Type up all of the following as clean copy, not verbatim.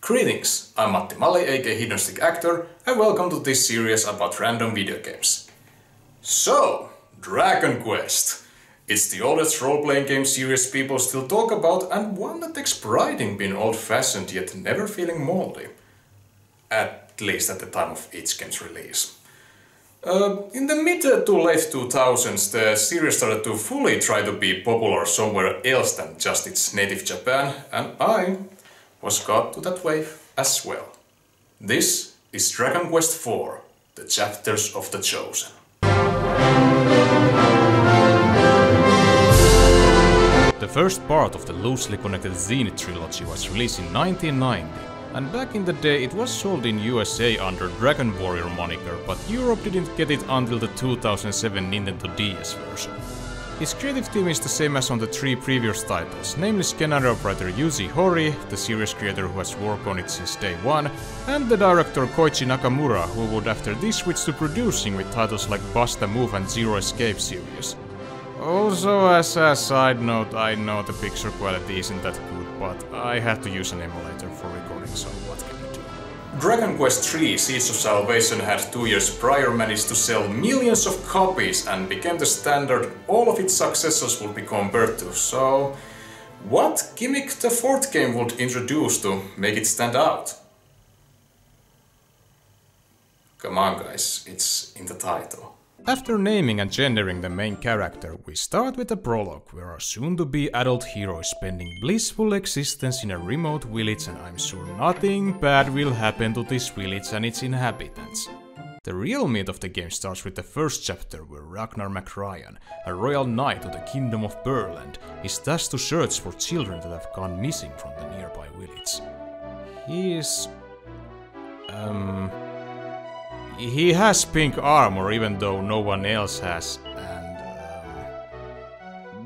Greetings, I'm Matti Malli, aka HedonisticActor, and welcome to this series about random video games. So, Dragon Quest. It's the oldest role-playing game series people still talk about, and one that takes pride in being old-fashioned yet never feeling moldy. At least at the time of each game's release. In the mid to late 2000s the series started to fully try to be popular somewhere else than just its native Japan, and I was caught to that wave as well. This is Dragon Quest IV, The Chapters of the Chosen. The first part of the loosely connected Zenith trilogy was released in 1990, and back in the day it was sold in USA under Dragon Warrior moniker, but Europe didn't get it until the 2007 Nintendo DS version. Its creative team is the same as on the three previous titles, namely scenario writer Yuji Horii, the series creator who has worked on it since day one, and the director Koichi Nakamura, who would after this switch to producing with titles like Bust a Move and Zero Escape series. Also, as a side note, I know the picture quality isn't that good, but I had to use an emulator for recording, so what can you do? Dragon Quest III Seeds of Salvation had 2 years prior managed to sell millions of copies and became the standard all of its successors would be compared to, so what gimmick the fourth game would introduce to make it stand out? Come on guys, it's in the title. After naming and gendering the main character, we start with a prologue where our soon-to-be adult hero is spending blissful existence in a remote village, and I'm sure nothing bad will happen to this village and its inhabitants. The real meat of the game starts with the first chapter where Ragnar MacRyan, a royal knight of the kingdom of Berland, is tasked to search for children that have gone missing from the nearby village. He has pink armor, even though no one else has, and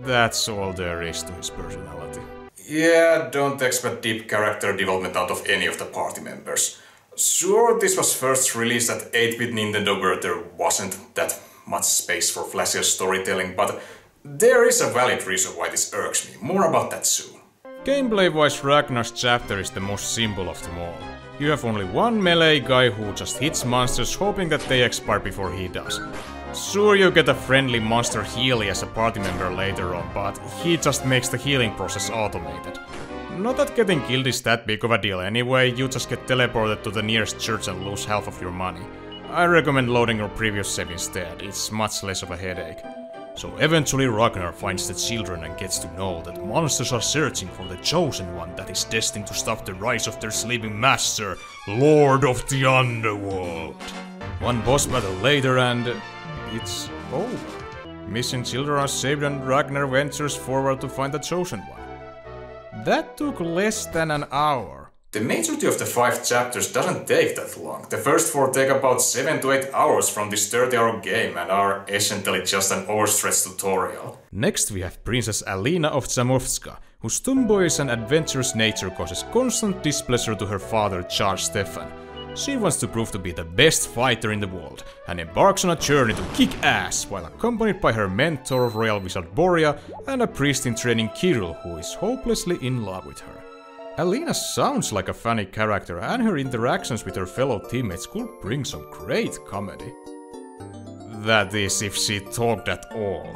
that's all there is to his personality. Yeah, don't expect deep character development out of any of the party members. Sure, this was first released at 8-bit Nintendo where there wasn't that much space for flashier storytelling, but there is a valid reason why this irks me. More about that soon. Gameplay-wise, Ragnar's chapter is the most simple of them all. You have only one melee guy who just hits monsters hoping that they expire before he does. Sure, you get a friendly monster healy as a party member later on, but he just makes the healing process automated. Not that getting killed is that big of a deal anyway, you just get teleported to the nearest church and lose half of your money. I recommend loading your previous save instead, it's much less of a headache. So eventually Ragnar finds the children and gets to know that monsters are searching for the chosen one that is destined to stop the rise of their sleeping master, Lord of the Underworld. One boss battle later and it's over. Missing children are saved and Ragnar ventures forward to find the chosen one. That took less than an hour. The majority of the 5 chapters doesn't take that long. The first 4 take about 7 to 8 hours from this 30-hour game and are essentially just an overstretched tutorial. Next we have Princess Alina of Zamovska, whose tomboyish and adventurous nature causes constant displeasure to her father Charles Stefan. She wants to prove to be the best fighter in the world and embarks on a journey to kick ass while accompanied by her mentor royal wizard Borea and a priest in training Kirill, who is hopelessly in love with her. Alina sounds like a funny character, and her interactions with her fellow teammates could bring some great comedy. That is, if she talked at all.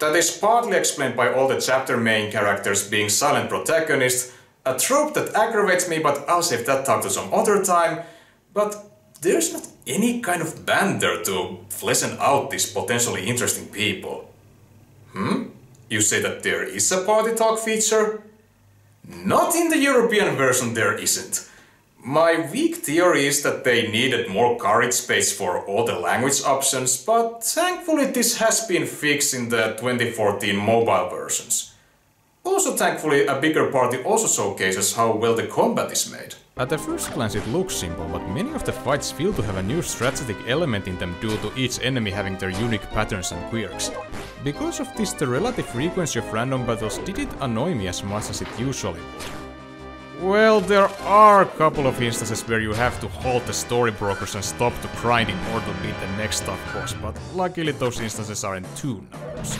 That is partly explained by all the chapter main characters being silent protagonists, a trope that aggravates me, but I'll save that talk to some other time. But there's not any kind of banter to flesh out these potentially interesting people. You say that there is a party talk feature? Not in the European version there isn't. My weak theory is that they needed more courage space for all the language options, but thankfully this has been fixed in the 2014 mobile versions. Also thankfully a bigger party also showcases how well the combat is made. At the first glance it looks simple, but many of the fights feel to have a new strategic element in them due to each enemy having their unique patterns and quirks. Because of this, the relative frequency of random battles didn't annoy me as much as it usually would. Well, there are a couple of instances where you have to halt the story brokers and stop the grinding or to beat the next tough boss, but luckily those instances are in two numbers.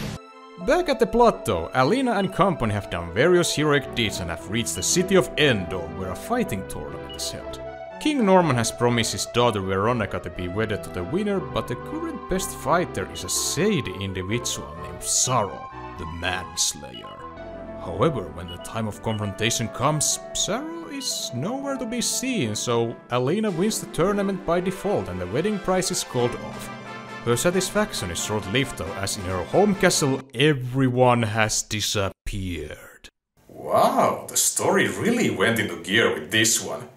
Back at the plateau, Alina and company have done various heroic deeds and have reached the city of Endor, where a fighting tournament is held. King Norman has promised his daughter Veronica to be wedded to the winner, but the current best fighter is a shady individual named Psaro, the Manslayer. However, when the time of confrontation comes, Psaro is nowhere to be seen, so Alina wins the tournament by default and the wedding prize is called off. Her satisfaction is short-lived though, as in her home castle everyone has disappeared. Wow, the story really went into gear with this one.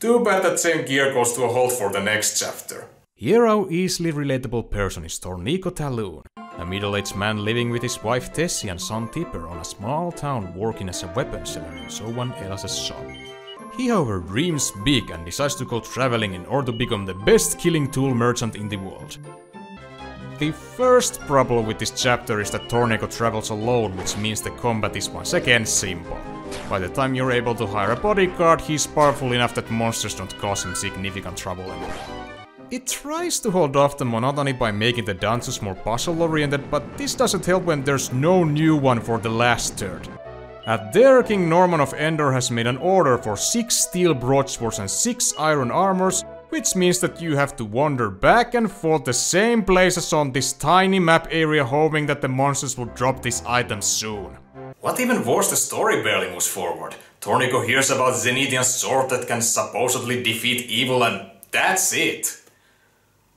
Too bad that same gear goes to a halt for the next chapter. Here our easily relatable person is Torneko Taloon, a middle-aged man living with his wife Tessie and son Tipper on a small town working as a weapon seller in someone else's shop. He however dreams big and decides to go traveling in order to become the best killing tool merchant in the world. The first problem with this chapter is that Torneko travels alone, which means the combat is once again simple. By the time you're able to hire a bodyguard, he's powerful enough that monsters don't cause him significant trouble anymore. It tries to hold off the monotony by making the dungeons more puzzle-oriented, but this doesn't help when there's no new one for the last third. At there, King Norman of Endor has made an order for 6 steel broadswords and 6 iron armors, which means that you have to wander back and forth the same places on this tiny map area hoping that the monsters will drop these items soon. What even worse, the story barely moves forward. Torneko hears about Zenithian's sword that can supposedly defeat evil and that's it.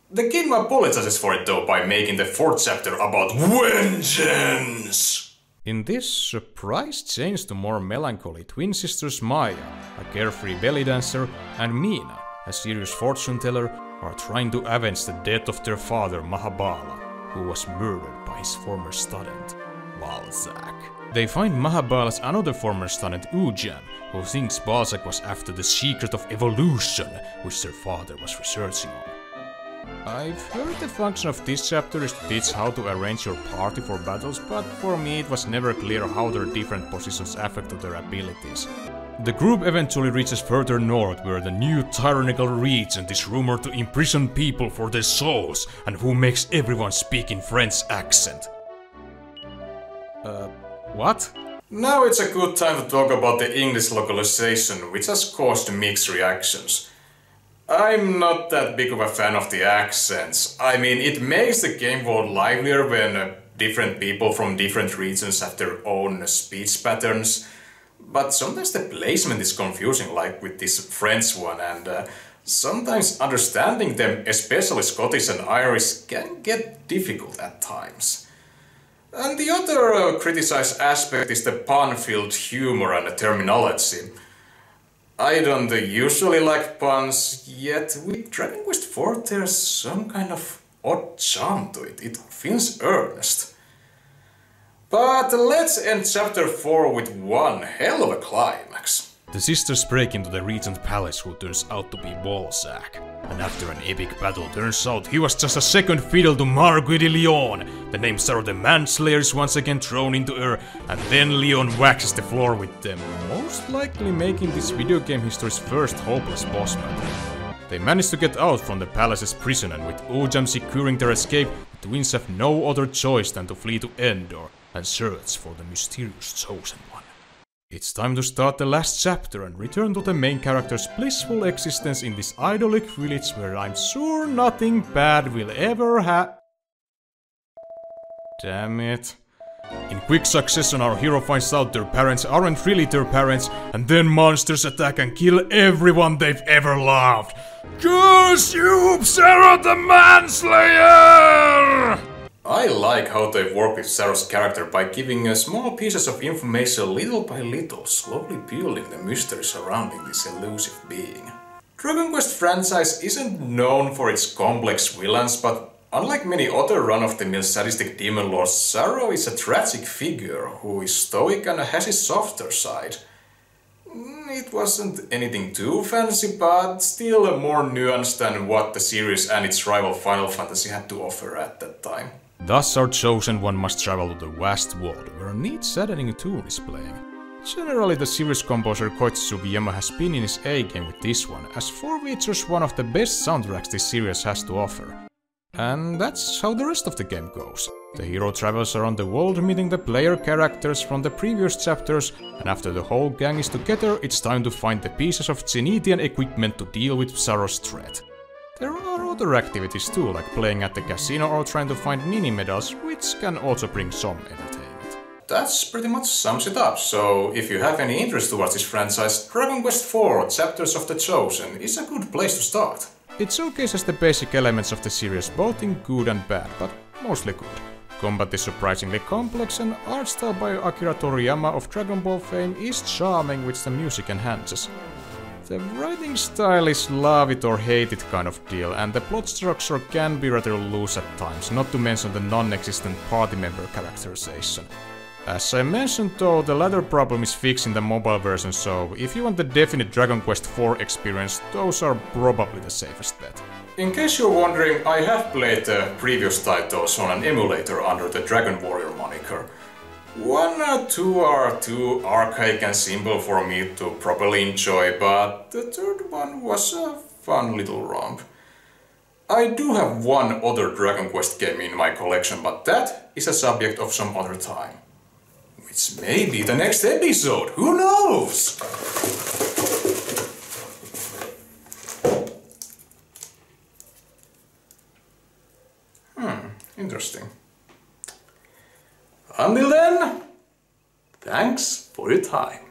The game apologizes for it though by making the 4th chapter about vengeance. In this surprise change to more melancholy twin sisters Maya, a carefree belly dancer, and Mina, a serious fortune teller, are trying to avenge the death of their father Mahabala, who was murdered by his former student, Balzac. They find Mahabala's another former student Ujan, who thinks Balzac was after the secret of evolution, which their father was researching on. I've heard the function of this chapter is to teach how to arrange your party for battles, but for me it was never clear how their different positions affect their abilities. The group eventually reaches further north, where the new tyrannical regent is rumored to imprison people for their souls, and who makes everyone speak in French accent. What? Now it's a good time to talk about the English localization, which has caused mixed reactions. I'm not that big of a fan of the accents. I mean, it makes the game world livelier when different people from different regions have their own speech patterns. But sometimes the placement is confusing, like with this French one, and sometimes understanding them, especially Scottish and Irish, can get difficult at times. And the other criticized aspect is the pun-filled humor and the terminology. I don't usually like puns, yet with Dragon Quest IV there's some kind of odd charm to it. It feels earnest. But let's end chapter 4 with one hell of a climax. The sisters break into the regent's palace, who turns out to be Balzac. And after an epic battle, turns out he was just a second fiddle to Marguerite de Lyon. The name Sarah the Manslayer is once again thrown into her, and then Lyon waxes the floor with them, most likely making this video game history's first hopeless boss battle. They manage to get out from the palace's prison, and with Ujam securing their escape, the twins have no other choice than to flee to Endor and search for the mysterious chosen one. It's time to start the last chapter and return to the main character's blissful existence in this idyllic village where I'm sure nothing bad will ever Damn it. In quick succession our hero finds out their parents aren't really their parents, and then monsters attack and kill everyone they've ever loved. Curse you, Psaro the Manslayer! I like how they work with Psaro's character by giving small pieces of information little by little, slowly building the mystery surrounding this elusive being. Dragon Quest franchise isn't known for its complex villains, but unlike many other run-of-the-mill sadistic demon lords, Psaro is a tragic figure who is stoic and has his softer side. It wasn't anything too fancy, but still more nuanced than what the series and its rival Final Fantasy had to offer at that time. Thus our chosen one must travel to the vast world, where a neat saddening tune is playing. Generally, the series composer Koichi Sugiyama has been in his A game with this one, as 4 features one of the best soundtracks this series has to offer. And that's how the rest of the game goes. The hero travels around the world meeting the player characters from the previous chapters, and after the whole gang is together, it's time to find the pieces of Zenithian equipment to deal with Psaro's threat. There are other activities too, like playing at the casino or trying to find mini-medals, which can also bring some entertainment. That's pretty much sums it up, so if you have any interest towards this franchise, Dragon Quest IV Chapters of the Chosen is a good place to start. It showcases the basic elements of the series both in good and bad, but mostly good. Combat is surprisingly complex and art style by Akira Toriyama of Dragon Ball fame is charming, which the music enhances. The writing style is love it or hate it kind of deal, and the plot structure can be rather loose at times, not to mention the non-existent party member characterization. As I mentioned though, the latter problem is fixed in the mobile version, so if you want the definite Dragon Quest IV experience, those are probably the safest bet. In case you're wondering, I have played the previous titles on an emulator under the Dragon Warrior moniker. 1 or 2 are too archaic and simple for me to properly enjoy, but the third one was a fun little romp. I do have one other Dragon Quest game in my collection, but that is a subject of some other time. It's maybe the next episode, who knows? Interesting. Until then, thanks for your time.